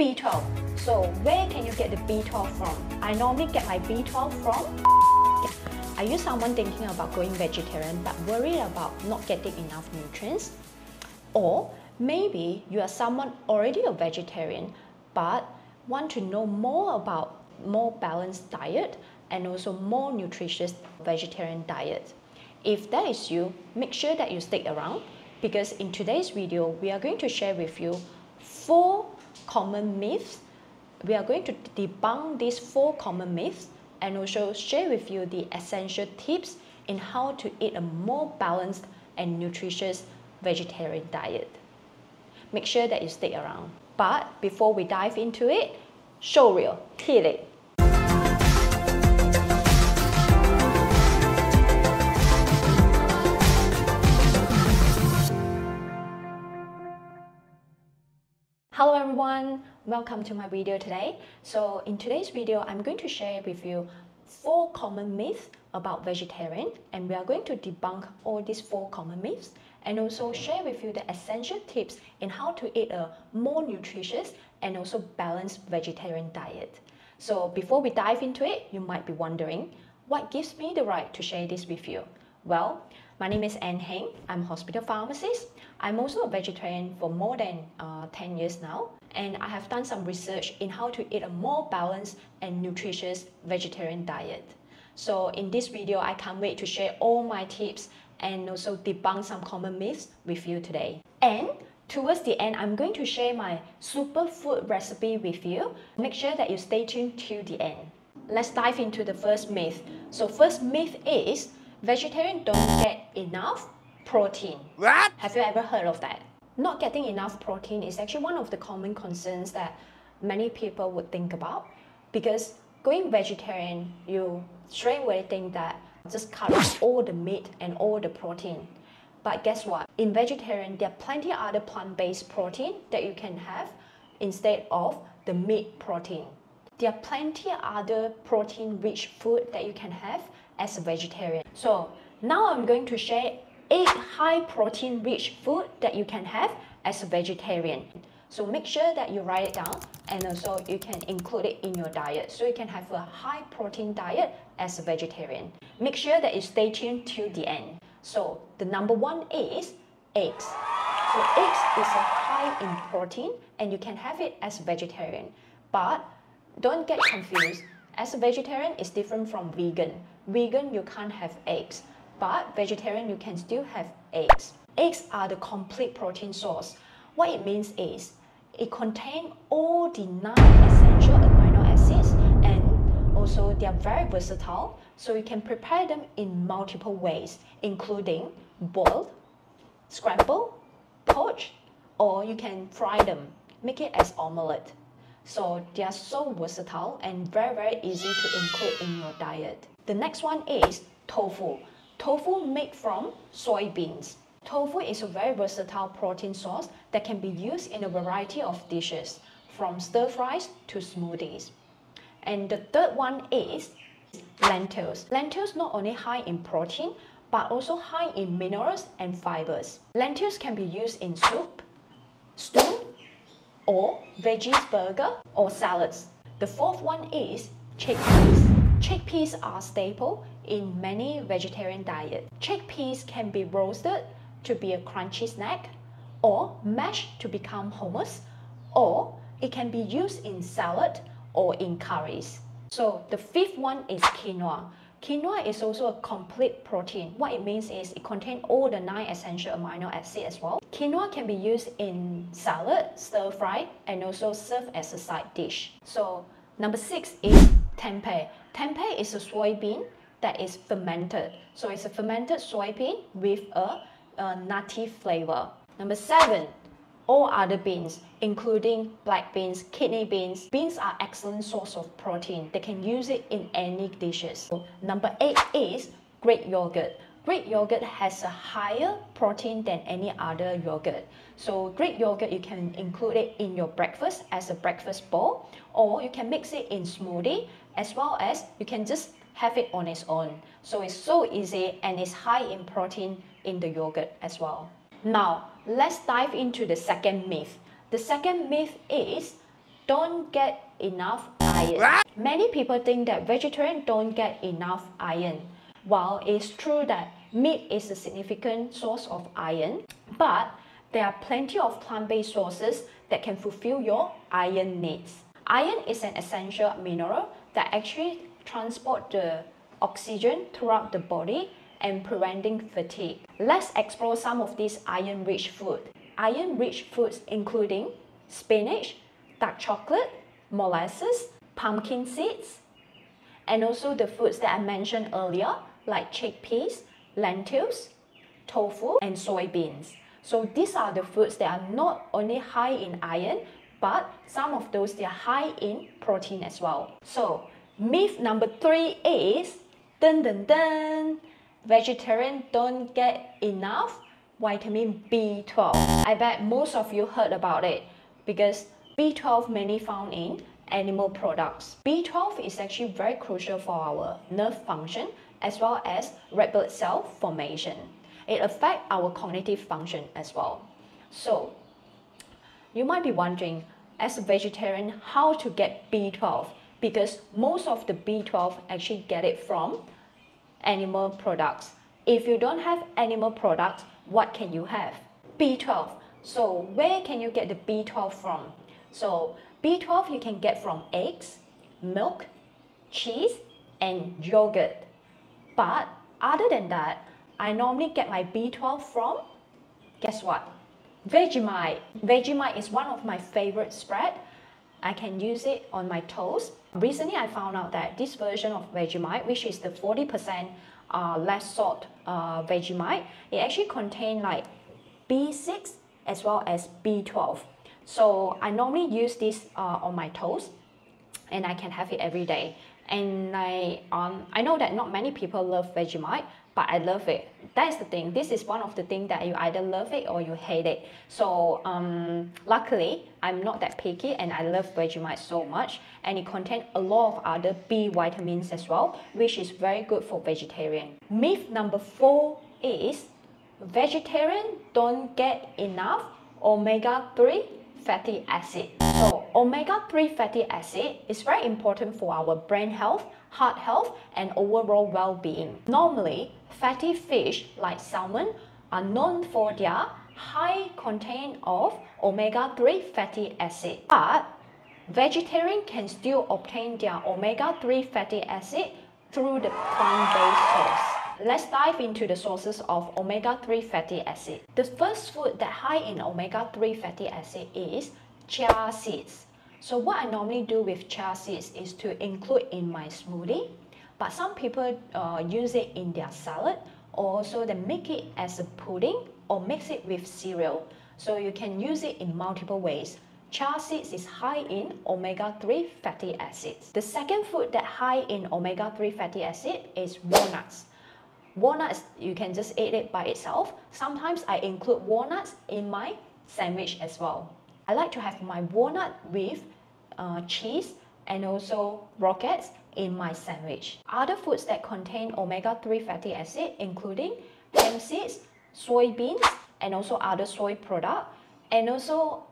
beetle. So where can you get the beetle from? I normally get my beetle from... Are you someone thinking about going vegetarian but worried about not getting enough nutrients? Or maybe you are someone already a vegetarian but want to know more about more balanced diet and also more nutritious vegetarian diet. If that is you, make sure that you stick around because in today's video, we are going to share with you 4 common myths. We are going to debunk these 4 common myths and also share with you the essential tips in how to eat a more balanced and nutritious vegetarian diet. Make sure that you stick around. But before we dive into it, show reel, hit it. Hello everyone, welcome to my video today. So in today's video, I'm going to share with you 4 common myths about vegetarian, and we are going to debunk all these 4 common myths and also share with you the essential tips in how to eat a more nutritious and also balanced vegetarian diet. So before we dive into it, you might be wondering, what gives me the right to share this with you? Well, my name is Ann Heng. I'm a hospital pharmacist. I'm also a vegetarian for more than 10 years now, and I have done some research in how to eat a more balanced and nutritious vegetarian diet. So in this video, I can't wait to share all my tips and also debunk some common myths with you today. And towards the end, I'm going to share my superfood recipe with you. Make sure that you stay tuned till the end. Let's dive into the first myth. So first myth is, vegetarians don't get enough protein. What? Have you ever heard of that? Not getting enough protein is actually one of the common concerns that many people would think about, because going vegetarian, you straight away think that just cut off all the meat and all the protein. But guess what? In vegetarian, there are plenty of other plant-based protein that you can have instead of the meat protein. There are plenty of other protein-rich food that you can have as a vegetarian. So now I'm going to share 8 high protein rich food that you can have as a vegetarian. So make sure that you write it down and also you can include it in your diet so you can have a high protein diet as a vegetarian. Make sure that you stay tuned till the end. So the number 1 is eggs. So eggs is high in protein and you can have it as a vegetarian. But don't get confused. As a vegetarian, it's different from vegan. Vegan, you can't have eggs, but vegetarian, you can still have eggs. Eggs are the complete protein source. What it means is, it contains all the 9 essential amino acids and also they are very versatile, so you can prepare them in multiple ways, including boiled, scrambled, poached, or you can fry them, make it as omelette. So they are so versatile and very easy to include in your diet. The next one is tofu. Tofu made from soybeans. Tofu is a very versatile protein source that can be used in a variety of dishes, from stir fries to smoothies. And the third one is lentils. Lentils not only high in protein, but also high in minerals and fibers. Lentils can be used in soup, stew, or veggies burger or salads. The fourth one is chickpeas. Chickpeas are staple in many vegetarian diets. Chickpeas can be roasted to be a crunchy snack, or mashed to become hummus, or it can be used in salad or in curries. So the fifth one is quinoa. Quinoa is also a complete protein. What it means is it contains all the 9 essential amino acids as well. Quinoa can be used in salad, stir fry, and also served as a side dish. So number 6 is tempeh. Tempeh is a soybean that is fermented. So it's a fermented soybean with a nutty flavor. Number 7, all other beans, including black beans, kidney beans. Beans are excellent source of protein. They can use it in any dishes. So number 8 is Greek yogurt. Greek yogurt has a higher protein than any other yogurt. So Greek yogurt, you can include it in your breakfast as a breakfast bowl, or you can mix it in smoothie, as well as you can just have it on its own. So it's so easy and it's high in protein in the yogurt as well. Now, let's dive into the second myth. The second myth is don't get enough iron. Many people think that vegetarians don't get enough iron. While it's true that meat is a significant source of iron, but there are plenty of plant-based sources that can fulfill your iron needs. Iron is an essential mineral that actually transports the oxygen throughout the body and preventing fatigue. Let's explore some of these iron-rich foods. Iron-rich foods including spinach, dark chocolate, molasses, pumpkin seeds, and also the foods that I mentioned earlier like chickpeas, lentils, tofu, and soybeans. So these are the foods that are not only high in iron, but some of those they are high in protein as well. So myth number 3 is dun dun dun, vegetarians don't get enough vitamin B12. I bet most of you heard about it because B12 mainly found in animal products. B12 is actually very crucial for our nerve function as well as red blood cell formation. It affects our cognitive function as well. So you might be wondering, as a vegetarian, how to get B12, because most of the B12 actually get it from animal products. If you don't have animal products, what can you have? B12. So where can you get the B12 from? So B12 you can get from eggs, milk, cheese, and yogurt. But other than that, I normally get my B12 from, guess what? Vegemite. Vegemite is one of my favorite spread. I can use it on my toast. Recently, I found out that this version of Vegemite, which is the 40% less salt Vegemite, it actually contains like B6 as well as B12. So I normally use this on my toast, and I can have it every day. And I know that not many people love Vegemite, but I love it. That's the thing. This is one of the things that you either love it or you hate it. So luckily, I'm not that picky and I love Vegemite so much. And it contains a lot of other B vitamins as well, which is very good for vegetarian. Myth number 4 is vegetarians don't get enough omega-3 fatty acid. So omega-3 fatty acid is very important for our brain health, heart health, and overall well-being. Normally, fatty fish like salmon are known for their high content of omega-3 fatty acid. But vegetarians can still obtain their omega-3 fatty acid through the plant-based source. Let's dive into the sources of omega-3 fatty acid. The first food that high in omega-3 fatty acid is chia seeds. So what I normally do with chia seeds is to include in my smoothie, but some people use it in their salad, or so they make it as a pudding or mix it with cereal. So you can use it in multiple ways. Chia seeds is high in omega-3 fatty acids. The second food that high in omega-3 fatty acid is walnuts. Walnuts, you can just eat it by itself. Sometimes I include walnuts in my sandwich as well. I like to have my walnut with cheese and also rockets in my sandwich. Other foods that contain omega-3 fatty acid including hemp seeds, soybeans, and also other soy products, and also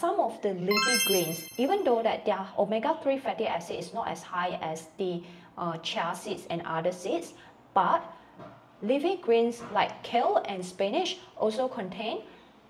some of the leafy greens. Even though that their omega-3 fatty acid is not as high as the chia seeds and other seeds, but leafy greens like kale and spinach also contain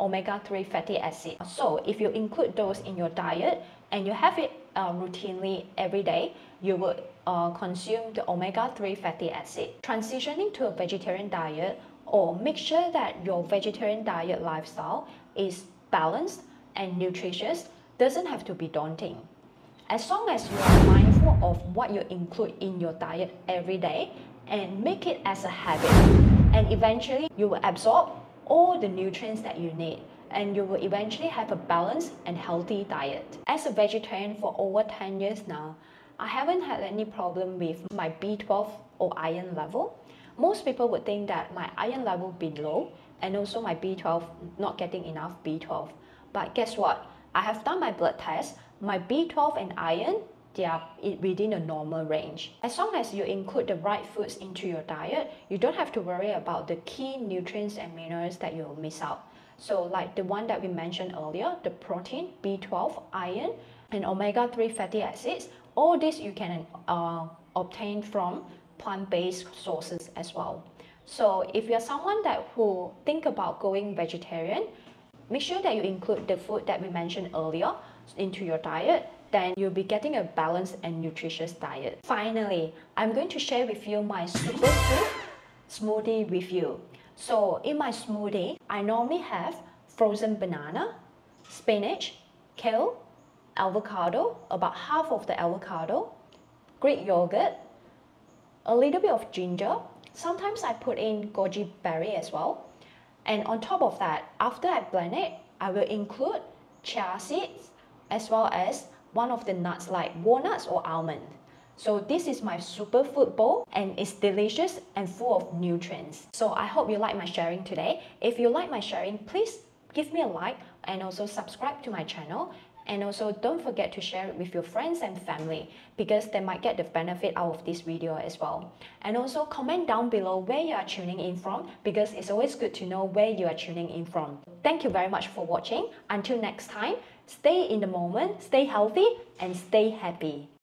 omega-3 fatty acid. So if you include those in your diet and you have it routinely every day, you will consume the omega-3 fatty acid. Transitioning to a vegetarian diet, or make sure that your vegetarian diet lifestyle is balanced and nutritious, doesn't have to be daunting. As long as you are mindful of what you include in your diet every day, and make it as a habit, and eventually you will absorb all the nutrients that you need, and you will eventually have a balanced and healthy diet. As a vegetarian for over 10 years now, I haven't had any problem with my B12 or iron level. Most people would think that my iron level would be low, and also my B12, not getting enough B12. But guess what? I have done my blood test. My B12 and iron, they are within a normal range. As long as you include the right foods into your diet, you don't have to worry about the key nutrients and minerals that you'll miss out. So like the one that we mentioned earlier, the protein, B12, iron, and omega-3 fatty acids. All this you can obtain from plant-based sources as well. So if you're someone that who think about going vegetarian, make sure that you include the food that we mentioned earlier into your diet, then you'll be getting a balanced and nutritious diet. Finally, I'm going to share with you my superfood smoothie with you. So in my smoothie, I normally have frozen banana, spinach, kale, avocado, about half of the avocado, Greek yogurt, a little bit of ginger. Sometimes I put in goji berry as well. And on top of that, after I blend it, I will include chia seeds as well as one of the nuts like walnuts or almond. So this is my superfood bowl, and it's delicious and full of nutrients. So I hope you like my sharing today. If you like my sharing, please give me a like and also subscribe to my channel. And also don't forget to share it with your friends and family, because they might get the benefit out of this video as well. And also comment down below where you are tuning in from, because it's always good to know where you are tuning in from. Thank you very much for watching. Until next time, stay in the moment, stay healthy and stay happy.